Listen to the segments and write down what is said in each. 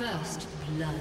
First blood.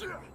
Rampage.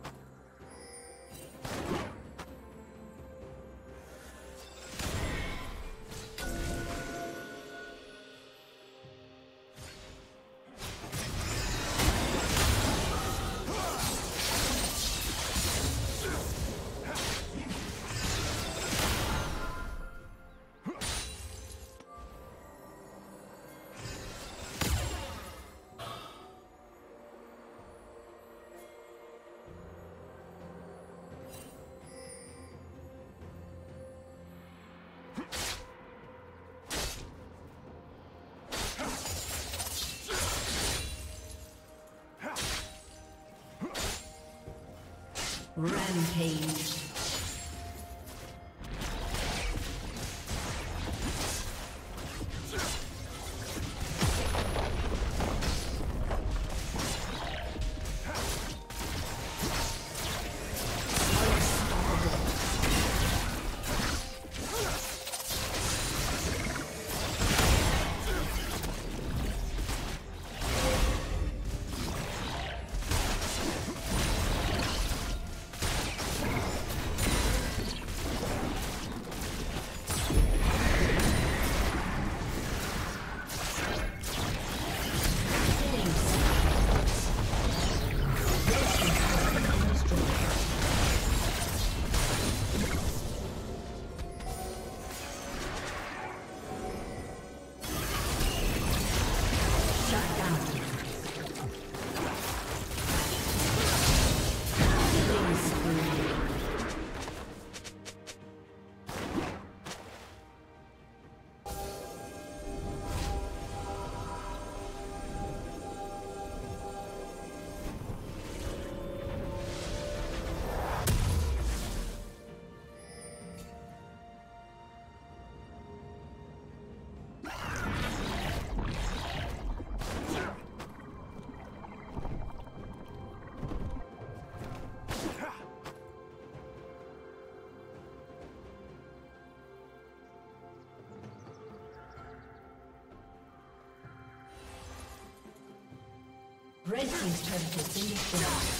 Red team's turret has been destroyed.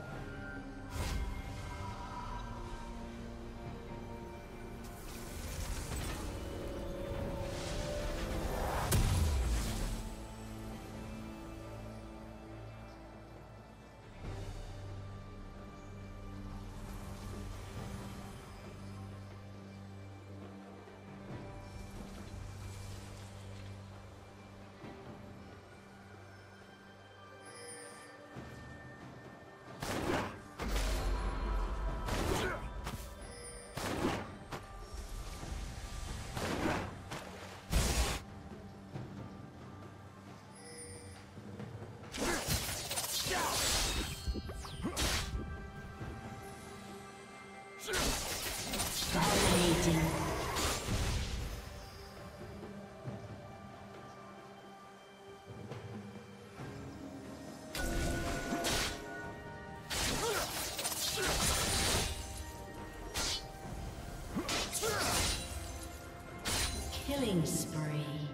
Killing spree.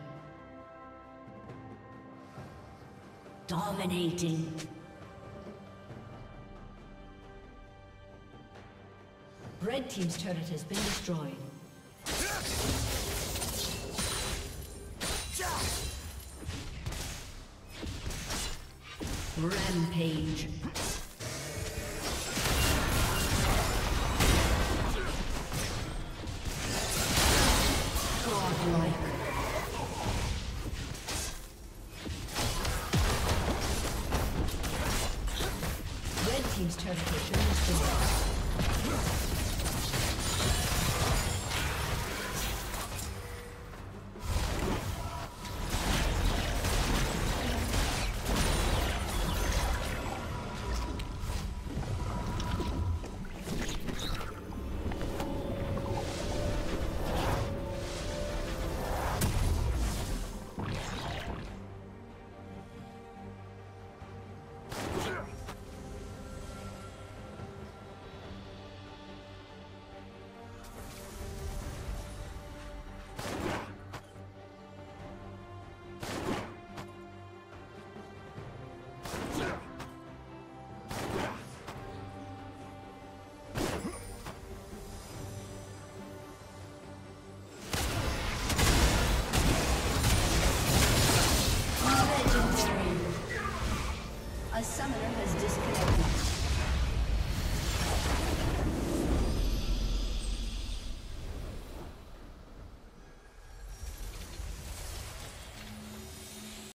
Dominating. Red team's turret has been destroyed. Rampage. A summoner has disconnected.